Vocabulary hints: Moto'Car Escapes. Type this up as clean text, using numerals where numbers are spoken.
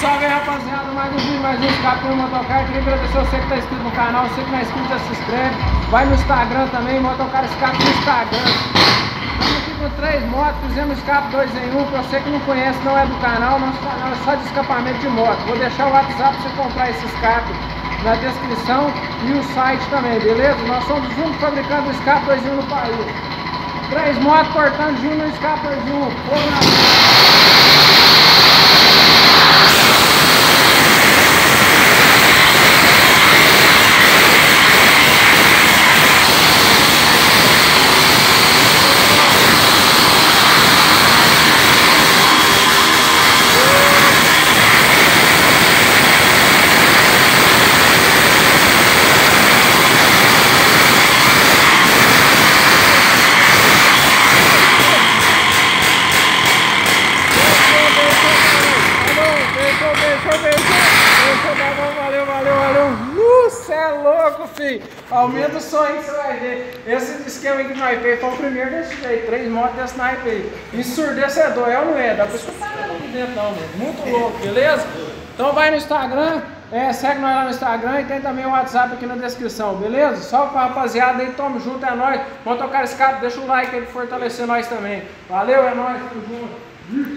Salve aí, rapaziada, mais um vídeo, mais um escape no Moto'Car. Queria agradecer você que tá inscrito no canal, você que não é inscrito já se inscreve. Vai no Instagram também, Moto'Car Escapes no Instagram. Estamos aqui com 3 motos, fizemos escape 2 em 1. Pra você que não conhece, não é do canal, nosso canal é só de escapamento de moto. Vou deixar o WhatsApp pra você comprar esse escape na descrição e o site também, beleza? Nós somos um fabricando escape 2 em 1 no país. 3 motos cortando de 1 no escape 2 em 1. Fogo na... Valeu, cê é louco, filho. Aumenta o som aí que você vai ver. Esse esquema que nós fez foi o primeiro desse jeito. 3 motos desse naipe aí. Ensurdecedor, é ou não é? Dá pra escutar nada aqui dentro, não, mano. Muito louco, beleza? Então vai no Instagram, segue nós lá no Instagram e tem também o WhatsApp aqui na descrição, beleza? Salve pra rapaziada aí, tamo junto, é nóis. Moto'Car Escapes, deixa o like aí pra fortalecer nós também. Valeu, é nóis, tamo junto.